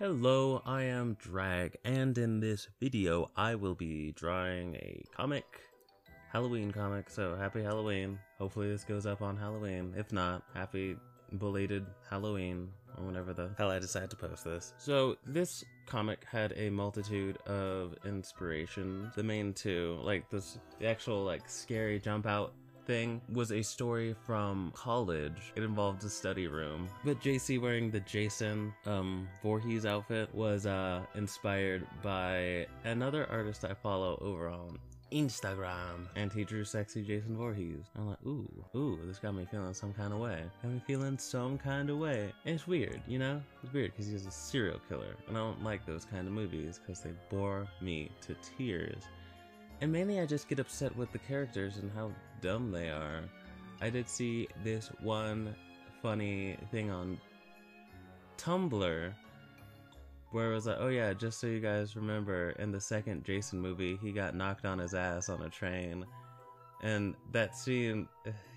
Hello, I am Drag, and in this video I will be drawing a comic, Halloween comic, so happy Halloween. Hopefully this goes up on Halloween. If not, happy belated Halloween, or whenever the hell I decide to post this. So this comic had a multitude of inspirations. The main two, like this, the actual like scary jump out thing was a story from college. It involved a study room, but JC wearing the Jason Voorhees outfit was inspired by another artist I follow over on Instagram, and he drew sexy Jason Voorhees. I'm like, ooh, this got me feeling some kind of way. And it's weird, you know? It's weird because he's a serial killer, and I don't like those kind of movies because they bore me to tears. And mainly I just get upset with the characters and how dumb they are. I did see this one funny thing on Tumblr where it was like, oh yeah, just so you guys remember, in the second Jason movie, he got knocked on his ass on a train. And that scene,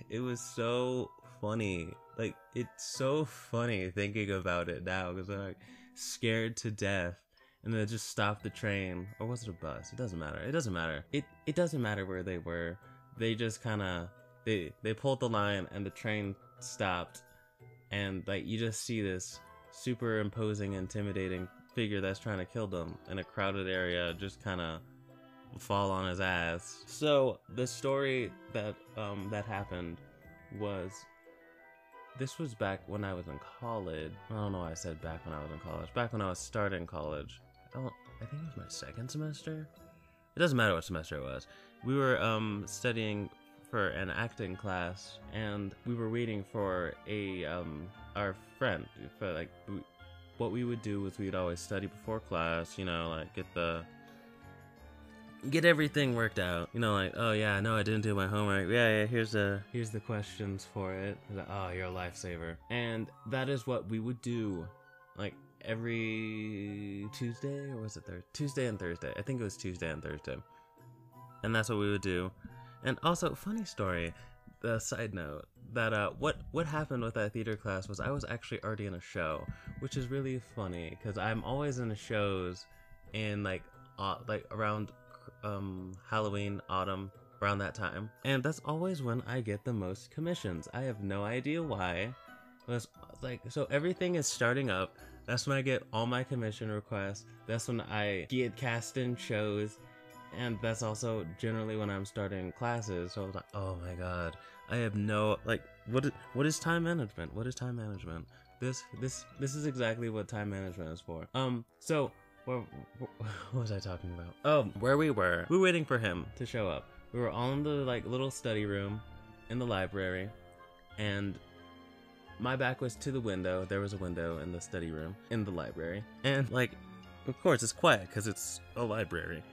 it was so funny. Like, it's so funny thinking about it now, because I'm like scared to death. And they just stopped the train. Or was it a bus? It doesn't matter. It doesn't matter where they were. They just kind of, they pulled the line and the train stopped. And like, you just see this super imposing, intimidating figure that's trying to kill them in a crowded area just kind of fall on his ass. So the story that that happened was, this was back when I was in college. I don't know why I said back when I was in college. Back when I was starting college. I think it was my second semester. It doesn't matter what semester it was. We were studying for an acting class, and we were waiting for a our friend. For like, what we would do was we'd always study before class. You know, like get everything worked out. You know, like, oh yeah, no, I didn't do my homework. Yeah, here's the questions for it. Like, oh, you're a lifesaver. And that is what we would do, like every Tuesday, or was it Thursday? Tuesday and Thursday. I think it was Tuesday and Thursday. And that's what we would do. And also, funny story, the side note, that what happened with that theater class was I was actually already in a show, which is really funny because I'm always in the shows in like around Halloween, autumn, around that time, and that's always when I get the most commissions. I have no idea why. It was like, so everything is starting up, that's when I get all my commission requests, that's when I get cast in shows, and that's also generally when I'm starting classes. So I was like, oh my god, I have no, like, what is time management? What is time management? This is exactly what time management is for. So what was I talking about? Oh, where we were. We were waiting for him to show up. We were all in the like little study room in the library, and my back was to the window. There was a window in the study room in the library, and like, of course it's quiet because it's a library.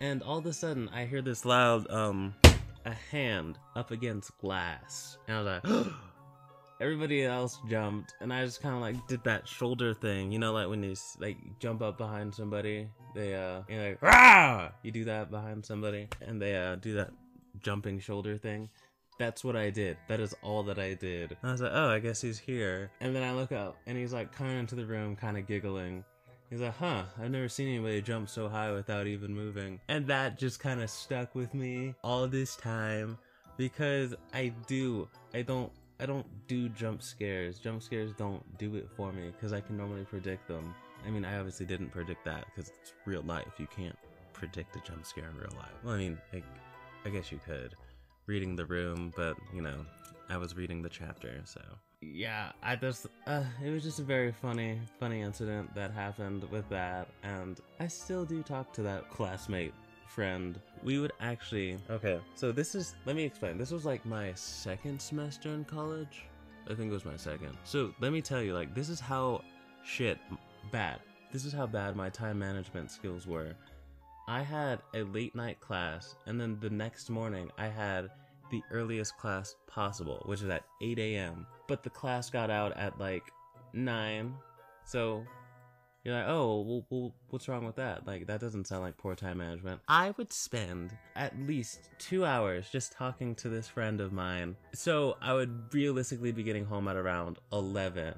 And all of a sudden I hear this loud a hand up against glass, and I was like, everybody else jumped, and I just kind of like did that shoulder thing, you know, like when you like jump up behind somebody, they you're like, rah! You do that behind somebody, and they do that jumping shoulder thing. That's what I did. That is all that I did. And I was like, oh, I guess he's here. And then I look up, and he's like coming into the room, kind of giggling. He's like, huh, I've never seen anybody jump so high without even moving. And that just kind of stuck with me all this time, because I don't do jump scares. Jump scares don't do it for me because I can normally predict them. I mean, I obviously didn't predict that because it's real life. You can't predict a jump scare in real life. Well, I mean, I guess you could. Reading the room, but, you know, I was reading the chapter, so. Yeah, I just, it was just a very funny incident that happened with that, and I still do talk to that classmate friend. We would actually, okay, so this is, let me explain, this was like my second semester in college. I think it was my second. So let me tell you, like, this is how bad my time management skills were. I had a late night class, and then the next morning I had the earliest class possible, which is at 8 AM, but the class got out at like 9, so you're like, oh, well, what's wrong with that? Like, that doesn't sound like poor time management. I would spend at least 2 hours just talking to this friend of mine. So I would realistically be getting home at around 11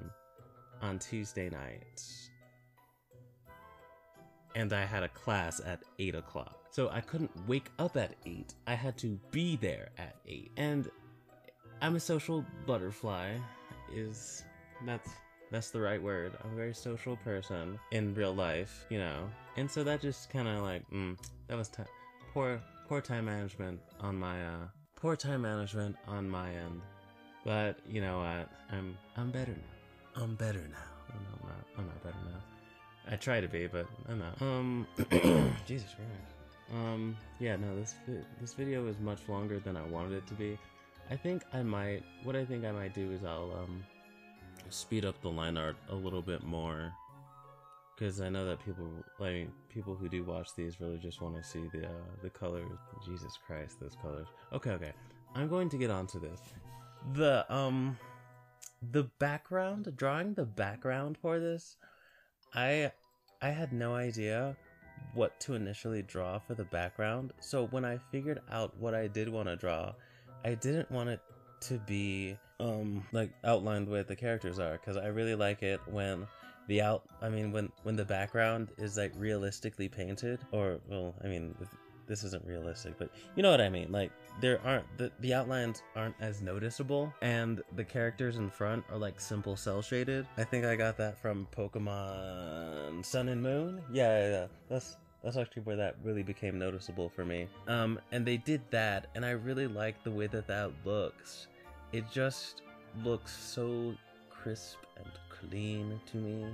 on Tuesday nights. and I had a class at 8 o'clock. So I couldn't wake up at 8, I had to be there at 8. And I'm a social butterfly, that's the right word. I'm a very social person in real life, you know. And so that just kind of like, that was poor time management on my end. But you know what? I'm better now. I'm better now. I'm not better now. I try to be, but I'm not. Jesus Christ. Yeah, no. This video is much longer than I wanted it to be. What I think I might do is I'll speed up the line art a little bit more, because I know that people who do watch these really just want to see the colors. Jesus Christ, those colors. Okay. I'm going to get onto this. The background, drawing the background for this, I had no idea what to initially draw for the background. So when I figured out what I did want to draw, I didn't want it to be like outlined where the characters are, because I really like it when when the background is like realistically painted, or well, I mean this isn't realistic, but you know what I mean, like there aren't the outlines aren't as noticeable, and the characters in front are like simple cell shaded. I think I got that from Pokemon Sun and Moon. Yeah. That's actually where that really became noticeable for me. And they did that, and I really like the way that looks. It just looks so crisp and clean to me,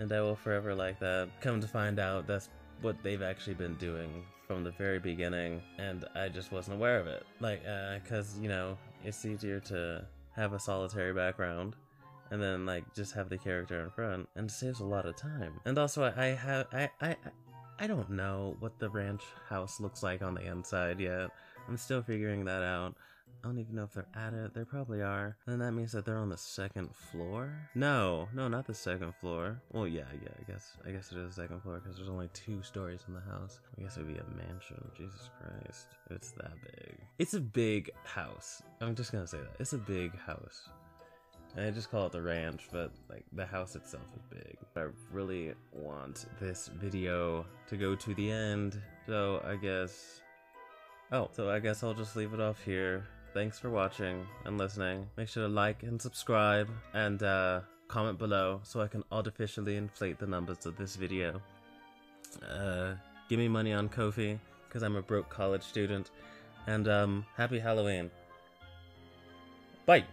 and I will forever like that. Come to find out, that's what they've actually been doing from the very beginning, and I just wasn't aware of it. Like, cause you know, it's easier to have a solitary background and then like just have the character in front, and it saves a lot of time. And also I don't know what the ranch house looks like on the inside yet. I'm still figuring that out. I don't even know if they're at it. They probably are. And that means that they're on the second floor? No, not the second floor. Well, yeah, I guess it is the second floor, because there's only 2 stories in the house. I guess it would be a mansion. Jesus Christ. It's that big. It's a big house. I'm just gonna say that. It's a big house. And I just call it the ranch, but like the house itself is big. I really want this video to go to the end, so I guess I'll just leave it off here. Thanks for watching and listening. Make sure to like and subscribe, and comment below so I can artificially inflate the numbers of this video. Give me money on Ko-fi, because I'm a broke college student. And happy Halloween. Bye!